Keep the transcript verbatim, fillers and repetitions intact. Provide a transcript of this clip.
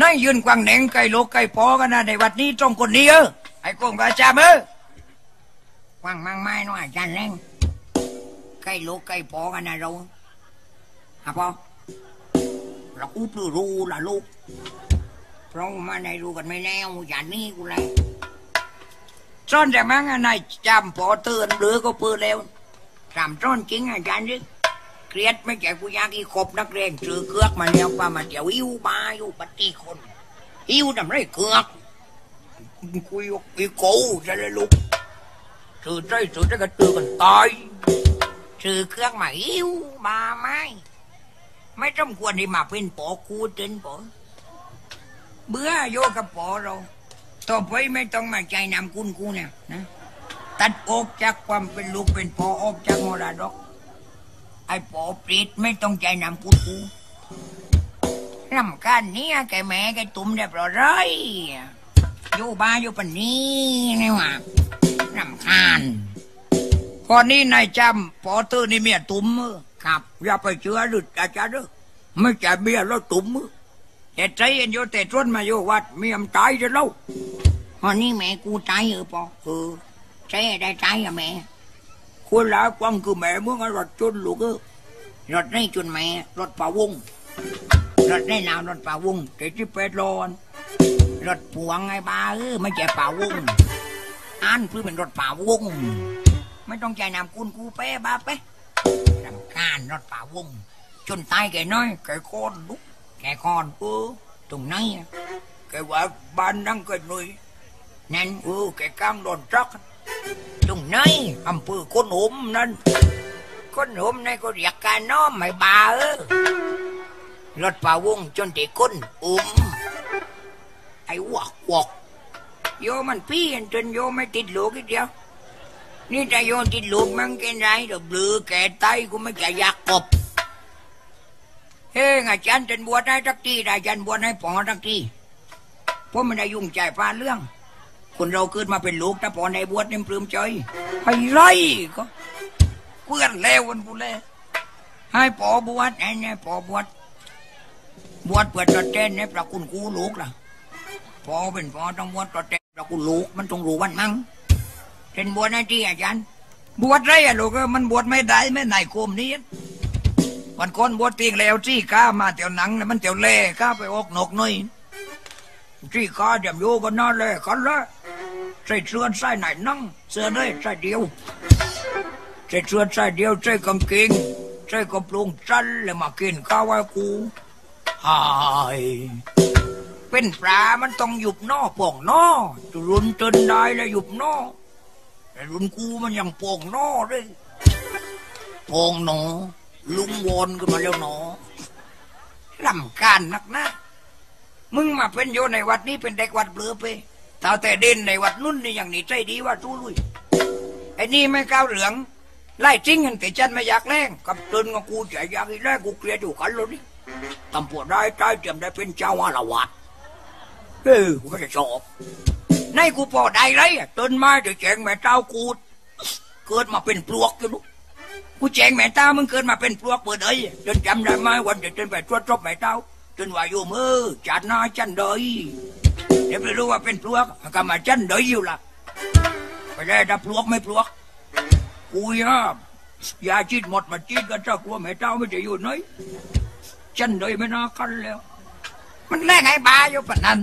นั่งยืนกวางแหน่งไก่โลกไก่ปอกันนะในวัดนี้ตรงคนนี้เออไอ้โกงกระจามเออกวางมังไม้น้องอาจารย์แรงไก่โลกไก่ปอกันนะเราฮะปอเราอุปรูละลูกเพราะมาในรูกันไม่แน่อย่างนี้กูเลยจ้อนแต่มั้งนายจำปอเตือนหรือก็ปืนแล้วสามจ้อนจริงอาจารย์ดิเครียดไม่แก่กูยากอีขบนักเรียนซื้อเกือกมาแล้วว่ามาเดี๋ยวหิวมาอยู่ปฏิคนหิวทำไรเกือกกูยกอีโก้จะเลยลุกซื้อใจซื้อใจก็ตื่นกันตายซื้อเกือกมาหิวมาไม่ไม่จำควรที่มาเป็นปอกูเต้นปอเบื่อโยกับปอเราต่อไปไม่ต้องมาใจนำคุณกูเนี่ยนะตัดอกจากความเป็นลูกเป็นปอออกจากมรดกไอ้ปอปริดไม่ต้องใจนำกูกูรำกันเนี่ยแกแม่แกตุ้มเรียบร้อยอยู่บ้านอยู่ปันนี้นี่หว่ารำคาญตอนนี้นายจำปอตื้อนี่เมียตุ้มครับอย่าไปเชื่อหรืออาจารย์เด้อไม่ใช่เมียแล้วตุ้มแต่ใจเอ็นโยแต่ชวนมาโยวัดเมียมตายจะเล่าตอนนี้แม่กูตายเออปอเออใช่ได้ตายอะแม่คนละกวางคือแม่เมื่อไงรถชนลูกเออรถได้ชนแม่รถป่าวงรถได้นาวรถป่าวงเจ็ดสิบแปดโลนรถพวงไอ้บ้าเออไม่ใช่ป่าวงอ่านคือเป็นรถป่าวงไม่ต้องใจนำคุณกูเป้บ้าเป้ทำการรถป่าวงชนตายแกน้อยแกโค่นลุกแกคอนเออตรงนั้นแกว่าบ้านนั่งกันหน่อยนั่นเออแกกลางโดนจักตรงไหนอำเภอคนหอมนั่นคนหอมในก็เรียกการน้อมไม่บาเออรถป่าวงจนเด็กคนหอมไอ้วอกวอกโยมันพี่จนโยไม่ติดหลูกอีกเดียวนี่จะโยติดหลูกมันกินไรเดี๋ยวเบื่อแก่ไตกูไม่จะอยากกบเฮ้ยอาจารย์จนบวชได้ทักทีได้อาจารย์บวชให้ปอทักทีเพราะไม่ได้ยุ่งใจพาเรื่องคนเราเกิดมาเป็นลูกถ้าปอในบวชนิ่มปลื้มใจไปไล่ก็เพื่อนเลววันกูเลยให้ปอบวชไอ้เนี่ยปอบวชบวชเปิดตระเตนเนี่ยประคุณกูลูกล่ะปอเป็นปอต้องบวชตระเตนประคุณลูกมันต้องรู้วันมั้งเห็นบวชได้ที่อาจารย์บวชได้อะลูกก็มันบวชไม่ได้ไม่ไหนโกมนี้วันก่อนบวชตีงแล้วที่ข้ามาเตียวหนังแล้วมันเตียวเล่ข้าไปอกนกหน่อยที่ข้าเดี๋ยวโยกันน่าเล่กันละใส่เสื้อใส่ไหนนั่งเสื้อได้ใส่เดียวใส่เสื้อใส่เดียวใส่กางเกงใส่กระโปรงสั้นเลยมากินข้าวไอ้กูหายเป็นปลามันต้องหยุบนอป่องนอจะรุนจนได้แล้วหยุบนอแต่รุนกูมันยังป่องนอเลยป่องหนอลุงวอนขึ้นมาแล้วหนอลำการนักนะมึงมาเป็นโยในวัดนี้เป็นเด็กวัดเบลือไปแต่แต่เด่นในวัดนุ่นนี่อย่างนี้ใจดีว่าทู้ลุยไอ้นี่ไม่ก้าวเหลืองไล่ทิ้งกันแต่ฉันไม่อยากแรงกับจนกับกูใจอยากอีแรกกูเกลียดอยู่กันเลยนี่ตำปวดได้ใจเตรียมได้เป็นเจ้าอาละวาดเฮ้ยกูไม่ได้ชอบในกูพอได้ไรจนมาเดี๋ยวแจงแม่เจ้ากูเกิดมาเป็นปลวกอยู่ลูกกูแจงแม่เต้ามึงเกิดมาเป็นพวกเปิดเอ้ยจนจำได้ไหมวันเด็กจนไปตรวจสอบแม่เต้าจนว่าอยู่มือจัดหน้าจันเดยเดี๋ยวไปรู้ว่าเป็นพวกก็มาจันเดยอยู่ละไปได้ดับพวกไม่พวกกูยายาจีดหมดมาจีดก็เจ้ากลัวแม่เต้าไม่จะอยู่น้อยจันเดยไม่น่ากันแล้วมันแรงไอ้บ้าอยู่ปะนั้น